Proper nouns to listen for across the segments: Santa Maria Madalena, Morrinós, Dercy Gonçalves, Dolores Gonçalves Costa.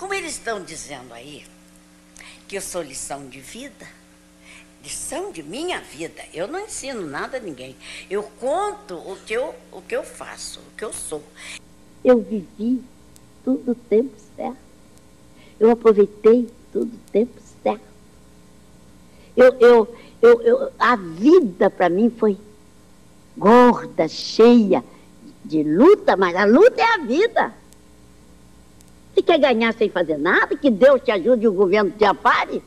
Como eles estão dizendo aí, que eu sou lição de vida, lição de minha vida, eu não ensino nada a ninguém. Eu conto o que eu faço, o que eu sou. Eu vivi tudo o tempo certo. Eu aproveitei tudo o tempo certo. A vida para mim foi gorda, cheia de luta, mas a luta é a vida. Se quer ganhar sem fazer nada, que Deus te ajude e o governo te apare.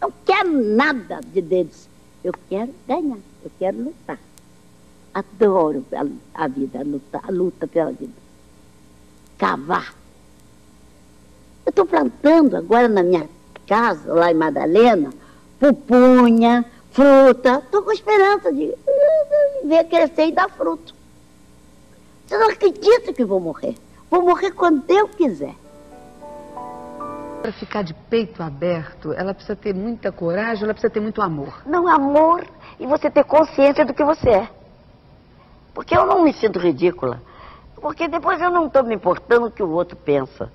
Não quero nada de deles. Eu quero ganhar, eu quero lutar. Adoro a vida, a luta pela vida. Cavar. Eu estou plantando agora na minha casa, lá em Madalena, pupunha, fruta. Estou com esperança de ver crescer e dar fruto. Você não acredita que vou morrer. Vou morrer quando eu quiser. Para ficar de peito aberto, ela precisa ter muita coragem, ela precisa ter muito amor. Não, amor e você ter consciência do que você é. Porque eu não me sinto ridícula. Porque depois eu não estou me importando o que o outro pensa.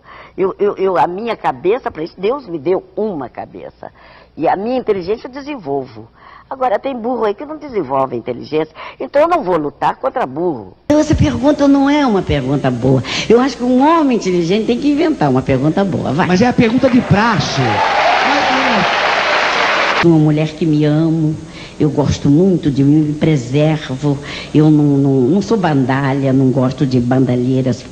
A minha cabeça, para isso, Deus me deu uma cabeça. E a minha inteligência eu desenvolvo. Agora, tem burro aí que não desenvolve inteligência, então eu não vou lutar contra burro. Essa pergunta não é uma pergunta boa. Eu acho que um homem inteligente tem que inventar uma pergunta boa, vai. Mas é a pergunta de praxe. Uma mulher que me amo, eu gosto muito de mim, me preservo, eu não sou bandalha, não gosto de bandalheiras,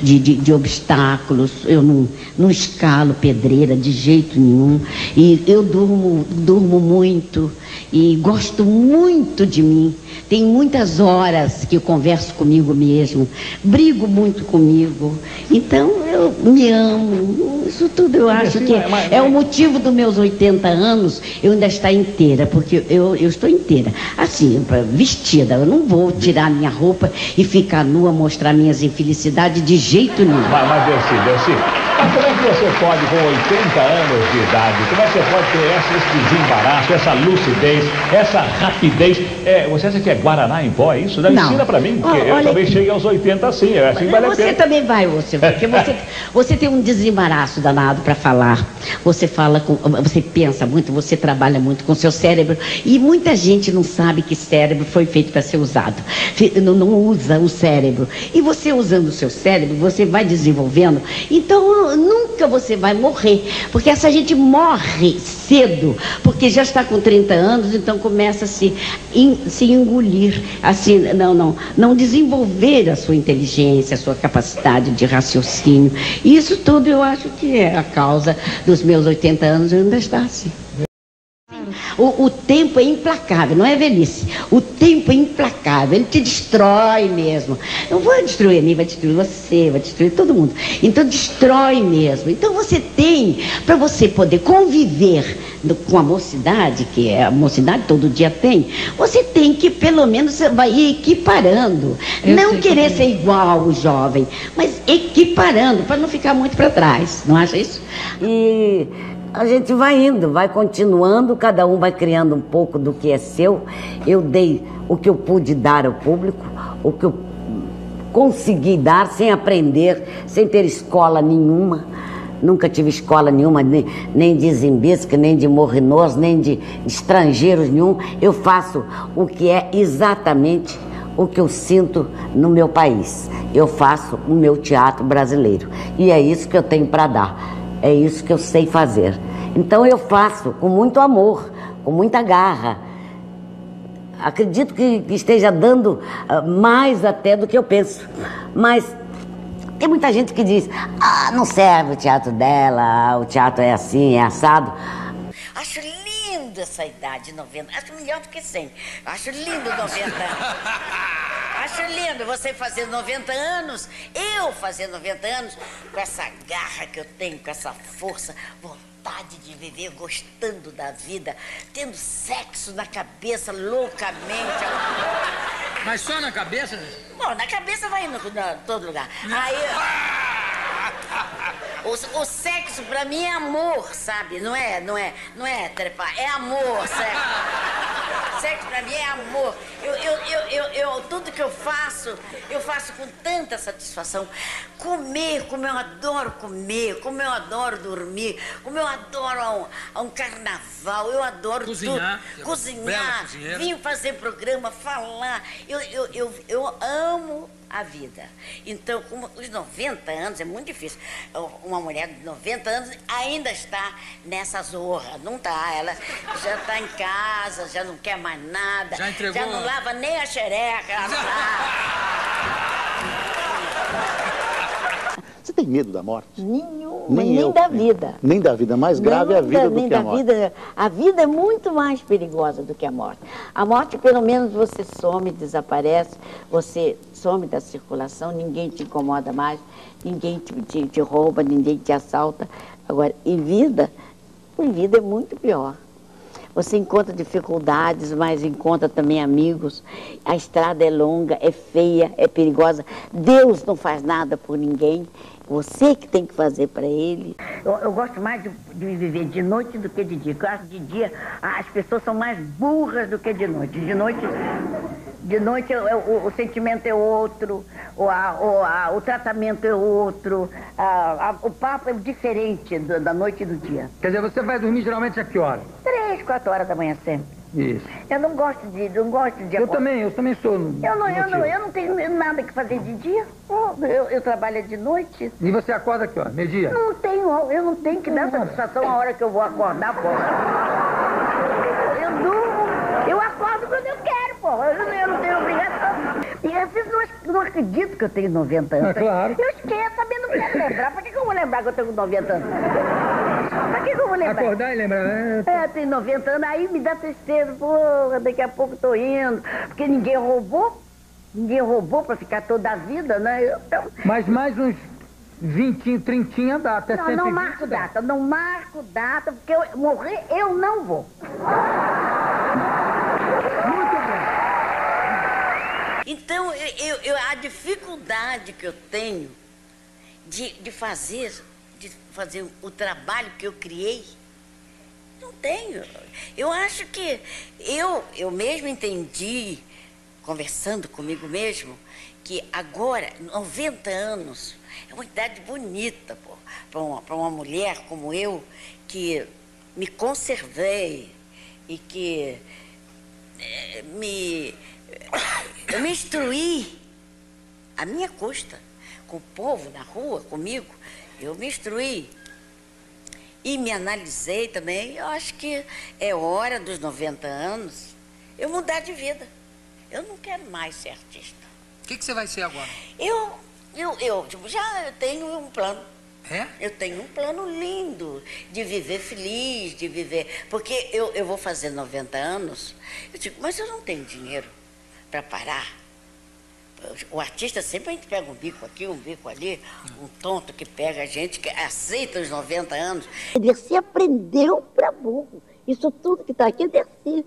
de obstáculos, eu não escalo pedreira de jeito nenhum, e eu durmo muito, e gosto muito de mim, tem muitas horas que eu converso comigo mesmo, brigo muito comigo, então eu me amo, isso tudo eu acho que é o motivo dos meus 80 anos, eu ainda estar inteira, porque eu estou inteira, assim, vestida, eu não vou tirar minha roupa e ficar nua, mostrar minhas infelicidades de jeito nenhum. Mas Dercy, mas como é que você pode, com 80 anos de idade, como é que você pode ter esse desembaraço, essa lucidez, essa rapidez? Você acha que é guaraná em pó, é isso? Não. Ensina pra mim, porque eu também cheguei aos 80 assim, eu acho que vale a pena. Você também vai, porque você tem um desembaraço danado pra falar, você pensa muito, você trabalha muito com seu cérebro, e muita gente não sabe que cérebro foi feito para ser usado, não usa o cérebro, e você usando o seu cérebro, você vai desenvolvendo, então nunca você vai morrer, porque essa gente morre cedo, porque já está com 30 anos, então começa a se engolir, assim, não desenvolver a sua inteligência, a sua capacidade de raciocínio, isso tudo eu acho que é a causa dos meus 80 anos, eu ainda estar assim. O tempo é implacável, não é velhice. O tempo é implacável, ele te destrói mesmo. Não vai destruir a mim, vai destruir você, vai destruir todo mundo. Então destrói mesmo. Então você tem, para você poder conviver com a mocidade, que é a mocidade todo dia tem, você tem que pelo menos vai equiparando. Não querer ser igual o jovem, mas equiparando, para não ficar muito para trás. Não acha isso? E a gente vai indo, vai continuando, cada um vai criando um pouco do que é seu. Eu dei o que eu pude dar ao público, o que eu consegui dar sem aprender, sem ter escola nenhuma. Nunca tive escola nenhuma, nem de zimbisque, nem de morrinós, nem de estrangeiros nenhum. Eu faço o que é exatamente o que eu sinto no meu país. Eu faço o meu teatro brasileiro. E é isso que eu tenho para dar. É isso que eu sei fazer. Então eu faço com muito amor, com muita garra. Acredito que esteja dando mais até do que eu penso. Mas tem muita gente que diz, não serve o teatro dela, o teatro é assim, é assado. Acho lindo essa idade, 90. Acho melhor do que 100. Acho lindo 90 anos. Acho lindo você fazer 90 anos, eu fazer 90 anos, com essa garra que eu tenho, com essa força, vontade de viver, gostando da vida, tendo sexo na cabeça loucamente. Mas só na cabeça? Bom, na cabeça vai indo em todo lugar. O sexo pra mim é amor, sabe? Não é trepar, é amor, certo? Sexo pra mim é amor. Tudo que eu faço com tanta satisfação. Comer, como eu adoro comer, como eu adoro dormir, como eu adoro um carnaval, eu adoro cozinhar, tudo. Cozinhar, vim fazer programa, falar. Eu amo a vida. Então, como os 90 anos, é muito difícil. Uma mulher de 90 anos ainda está nessa zorra. Não está, ela já está em casa, já não quer mais nada. Já entregou? Já não lava nem a xereca. Você tem medo da morte? Nenhum. Nem da vida. Nem da vida. Mais grave é a vida do que a morte. A vida é muito mais perigosa do que a morte. A morte, pelo menos, você some, desaparece, você some da circulação, ninguém te incomoda mais, ninguém te rouba, ninguém te assalta. Agora, em vida é muito pior. Você encontra dificuldades, mas encontra também amigos. A estrada é longa, é feia, é perigosa. Deus não faz nada por ninguém. Você que tem que fazer para ele. Eu gosto mais de viver de noite do que de dia. Eu acho que de dia as pessoas são mais burras do que de noite. De noite o sentimento é outro, o tratamento é outro, o papo é diferente da noite e do dia. Quer dizer, você vai dormir geralmente a que hora? 3, 4 horas da manhã sempre. Isso. Eu não gosto de eu também sou. Eu não tenho nada que fazer de dia. Eu trabalho de noite. E você acorda aqui, ó, meio-dia? Eu não tenho que dar satisfação a hora que eu vou acordar, porra. Eu durmo, eu acordo quando eu quero, porra. Eu não tenho obrigação. E às vezes não acredito que eu tenho 90 anos. É claro. Eu esqueço, sabendo não quero lembrar. Por que eu vou lembrar que eu tenho 90 anos? Pra que eu vou lembrar? Acordar e lembrar, né? É, tem 90 anos, aí me dá tristeza, porra, daqui a pouco tô indo. Porque ninguém roubou pra ficar toda a vida, né? Então... Mas mais uns 20, 30 data, é sempre. Não, não marco data, porque eu morrer, eu não vou. Muito bem. Então, a dificuldade que eu tenho de fazer o trabalho que eu criei, não tenho. Eu acho que eu mesmo entendi, conversando comigo mesmo, que agora, 90 anos, é uma idade bonita para uma mulher como eu, que me conservei e que eu me instruí à minha custa, com o povo na rua, comigo. Eu me instruí e me analisei também. Eu acho que é hora dos 90 anos eu mudar de vida. Eu não quero mais ser artista. O que você vai ser agora? Eu já tenho um plano. É? Eu tenho um plano lindo de viver feliz, de viver... Porque eu vou fazer 90 anos, eu digo, mas eu não tenho dinheiro para parar. O artista sempre a gente pega um bico aqui, um bico ali, um tonto que pega a gente, que aceita os 90 anos. Dercy aprendeu pra burro. Isso tudo que tá aqui é Dercy.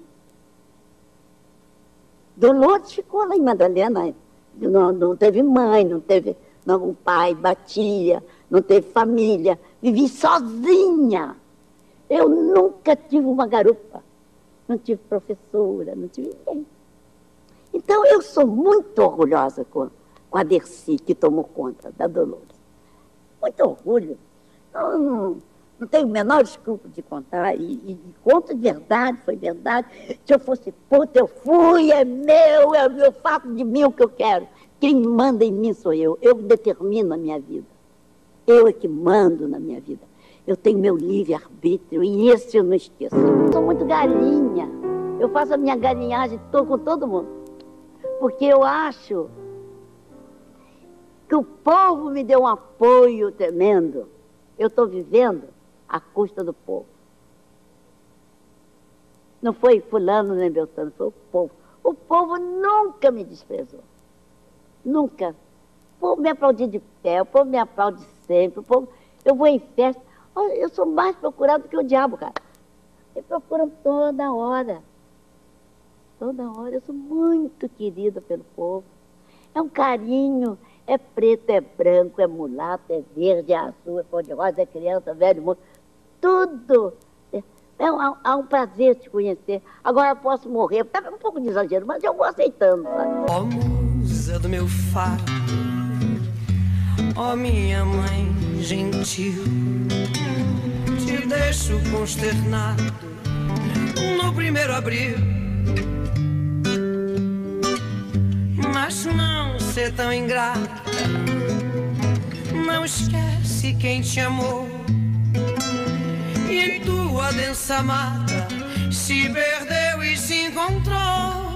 Dolores ficou lá em Madalena, não teve mãe, não teve um pai, batia, não teve família, vivi sozinha. Eu nunca tive uma garupa, não tive professora, não tive ninguém. Então, eu sou muito orgulhosa com a Dercy, que tomou conta da Dolores. Muito orgulho. Não tenho o menor desculpa de contar. E conto de verdade, foi verdade. Se eu fosse puta, eu fui, é meu, eu faço de mim o que eu quero. Quem manda em mim sou eu. Eu determino a minha vida. Eu é que mando na minha vida. Eu tenho meu livre-arbítrio e esse eu não esqueço. Eu sou muito galinha. Eu faço a minha galinhagem com todo mundo. Porque eu acho que o povo me deu um apoio tremendo. Eu estou vivendo à custa do povo. Não foi fulano nem beltrano, foi o povo. O povo nunca me desprezou. Nunca. O povo me aplaudiu de pé, o povo me aplaude sempre. O povo... Eu vou em festa. Eu sou mais procurado que o diabo, cara. Me procuram toda hora. Toda hora, eu sou muito querida pelo povo. É um carinho, é preto, é branco, é mulato, é verde, é azul, é cor-de-rosa, é criança, velho, moço, tudo. Há um prazer te conhecer. Agora eu posso morrer. Tá um pouco de exagero, mas eu vou aceitando. Ó musa do meu faro, ó minha mãe gentil, te deixo consternado no 1º de abril. Mas não ser tão ingrata, não esquece quem te amou. E em tua densa mata se perdeu e se encontrou.